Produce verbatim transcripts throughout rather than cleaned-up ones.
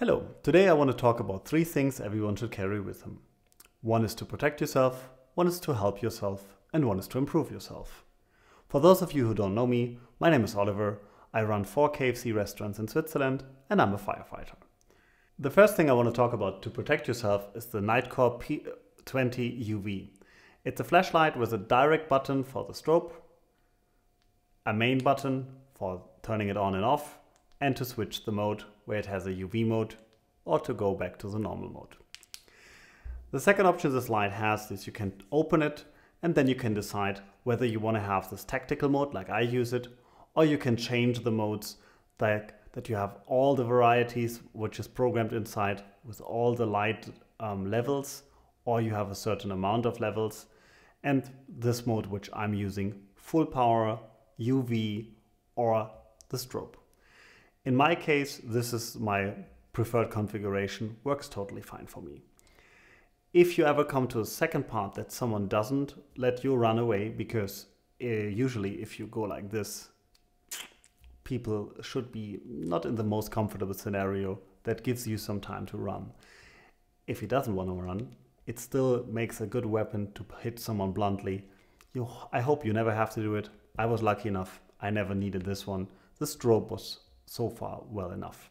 Hello, today I want to talk about three things everyone should carry with them. One is to protect yourself, one is to help yourself, and one is to improve yourself. For those of you who don't know me, my name is Oliver, I run four K F C restaurants in Switzerland, and I'm a firefighter. The first thing I want to talk about to protect yourself is the Nitecore P twenty U V. It's a flashlight with a direct button for the strobe, a main button for turning it on and off, and to switch the mode where it has a U V mode or to go back to the normal mode. The second option this light has is you can open it and then you can decide whether you want to have this tactical mode like I use it, or you can change the modes that, that you have all the varieties which is programmed inside with all the light um, levels, or you have a certain amount of levels. And this mode which I'm using, full power, U V or the strobe. In my case, this is my preferred configuration, works totally fine for me. If you ever come to a second part that someone doesn't let you run away, because uh, usually if you go like this, people should be not in the most comfortable scenario, that gives you some time to run. If he doesn't want to run, it still makes a good weapon to hit someone bluntly. You, I hope you never have to do it. I was lucky enough, I never needed this one. The strobe was so far well enough.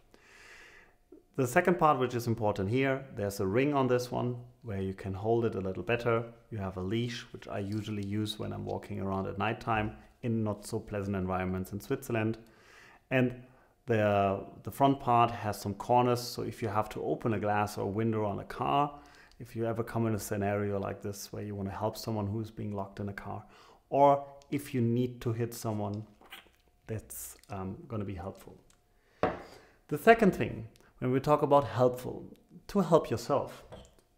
The second part which is important here, there's a ring on this one where you can hold it a little better. You have a leash, which I usually use when I'm walking around at nighttime in not so pleasant environments in Switzerland. And the, the front part has some corners, so if you have to open a glass or a window on a car, if you ever come in a scenario like this where you want to help someone who's being locked in a car, or if you need to hit someone, that's um, going to be helpful. The second thing, when we talk about helpful, to help yourself,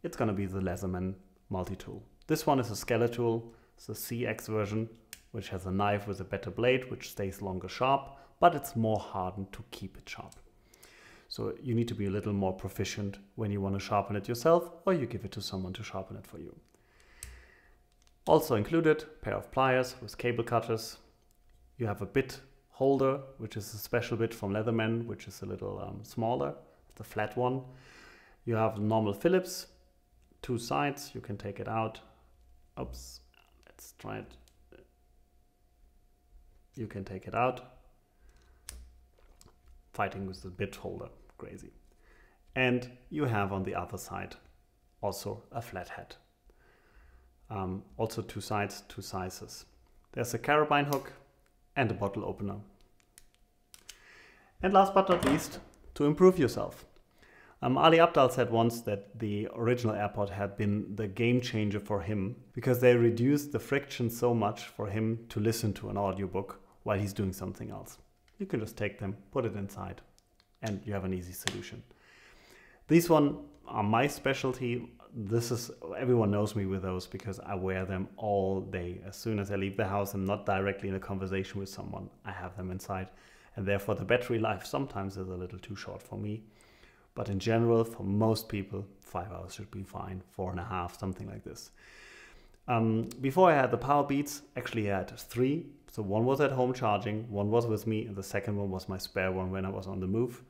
it's going to be the Leatherman multi-tool. This one is a Skeletool, it's a C X version, which has a knife with a better blade, which stays longer sharp, but it's more hardened to keep it sharp. So you need to be a little more proficient when you want to sharpen it yourself, or you give it to someone to sharpen it for you. Also included, a pair of pliers with cable cutters. You have a bit holder, which is a special bit from Leatherman, which is a little um, smaller, the flat one. You have normal Phillips, two sides, you can take it out. Oops, let's try it. You can take it out. Fighting with the bit holder, crazy. And you have on the other side also a flat head. Um, also two sides, two sizes. There's a carabine hook and a bottle opener. And last but not least, to improve yourself. Um, Ali Abdal said once that the original AirPod had been the game changer for him because they reduced the friction so much for him to listen to an audiobook while he's doing something else. You can just take them, put it inside, and you have an easy solution. These ones are my specialty. This is, everyone knows me with those because I wear them all day. As soon as I leave the house, I'm not directly in a conversation with someone. I have them inside, and therefore the battery life sometimes is a little too short for me. But in general, for most people, five hours should be fine, four and a half, something like this. Um, before I had the Powerbeats, actually I had three. So one was at home charging, one was with me, and the second one was my spare one when I was on the move.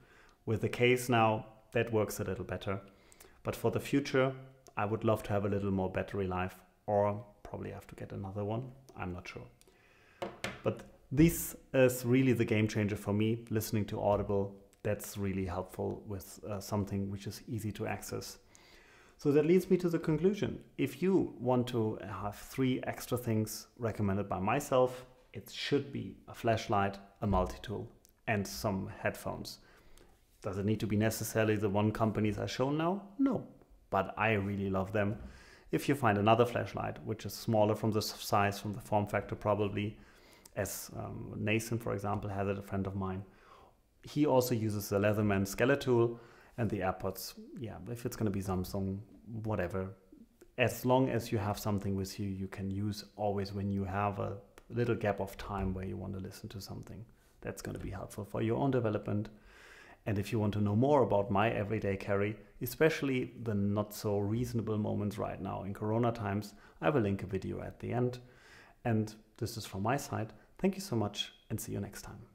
With the case now, that works a little better. But for the future, I would love to have a little more battery life, or probably have to get another one. I'm not sure. But this is really the game changer for me, listening to Audible. That's really helpful with uh, something which is easy to access. So that leads me to the conclusion. If you want to have three extra things recommended by myself, it should be a flashlight, a multi-tool, and some headphones. Does it need to be necessarily the one companies are shown now? No, but I really love them. If you find another flashlight, which is smaller from the size, from the form factor probably, as um, Nathan, for example, has it, a friend of mine. He also uses the Leatherman Skeletool and the AirPods. Yeah, if it's gonna be Samsung, whatever. As long as you have something with you, you can use always when you have a little gap of time where you want to listen to something. That's gonna be helpful for your own development. And if you want to know more about my everyday carry, especially the not so reasonable moments right now in Corona times, I will link a video at the end. And this is from my side. Thank you so much and see you next time.